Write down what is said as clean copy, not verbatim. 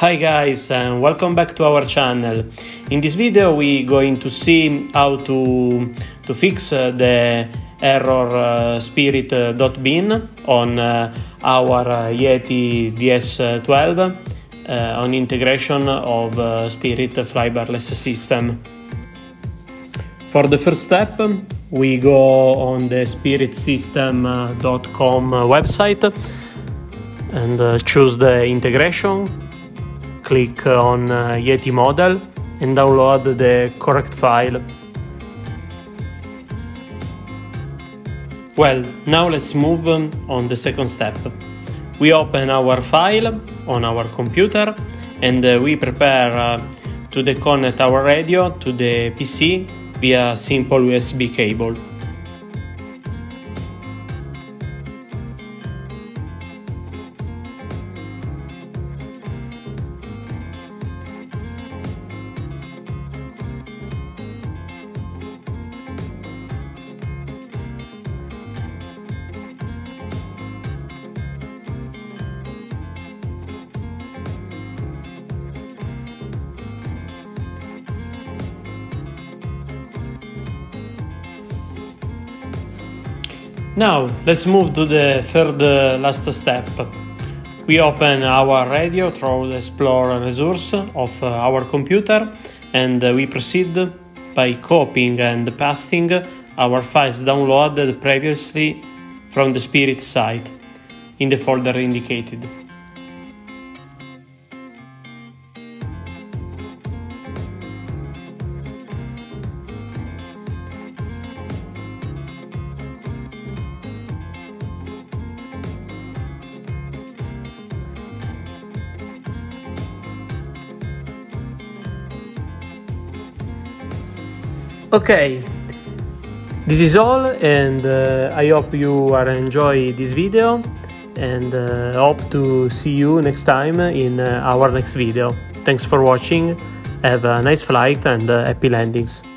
Hi guys, and welcome back to our channel. In this video we're going to see how to fix the error spirit.bin on our Jeti DS-12 on integration of Spirit flybarless system. For the first step, we go on the spiritsystem.com website and choose the integration. Click on Jeti model and download the correct file. Well, now let's move on the second step. We open our file on our computer and we prepare to connect our radio to the PC via simple USB cable. Now, let's move to the third last step. We open our radio through the Explorer resource of our computer and we proceed by copying and pasting our files downloaded previously from the Spirit site in the folder indicated. Okay, this is all, and I hope you are enjoy this video, and hope to see you next time in our next video. Thanks for watching, have a nice flight and happy landings.